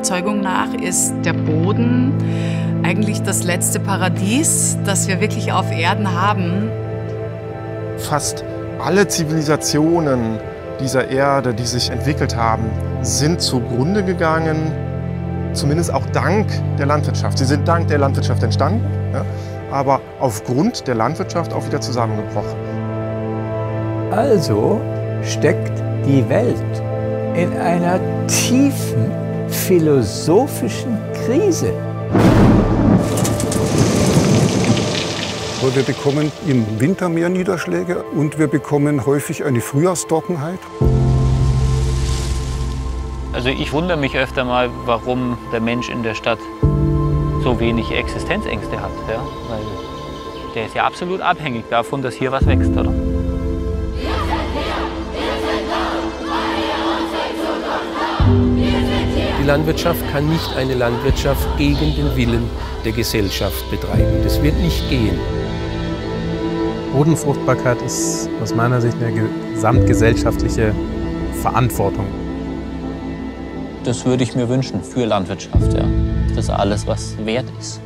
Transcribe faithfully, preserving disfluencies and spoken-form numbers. Überzeugung nach ist der Boden eigentlich das letzte Paradies, das wir wirklich auf Erden haben. Fast alle Zivilisationen dieser Erde, die sich entwickelt haben, sind zugrunde gegangen, zumindest auch dank der Landwirtschaft. Sie sind dank der Landwirtschaft entstanden, ja, aber aufgrund der Landwirtschaft auch wieder zusammengebrochen. Also steckt die Welt in einer tiefen philosophischen Krise. Wir bekommen im Winter mehr Niederschläge und wir bekommen häufig eine Frühjahrstrockenheit. Also ich wundere mich öfter mal, warum der Mensch in der Stadt so wenig Existenzängste hat. Ja? Weil der ist ja absolut abhängig davon, dass hier was wächst, oder? Die Landwirtschaft kann nicht eine Landwirtschaft gegen den Willen der Gesellschaft betreiben. Das wird nicht gehen. Bodenfruchtbarkeit ist aus meiner Sicht eine gesamtgesellschaftliche Verantwortung. Das würde ich mir wünschen für Landwirtschaft, ja. Das ist alles, was wert ist.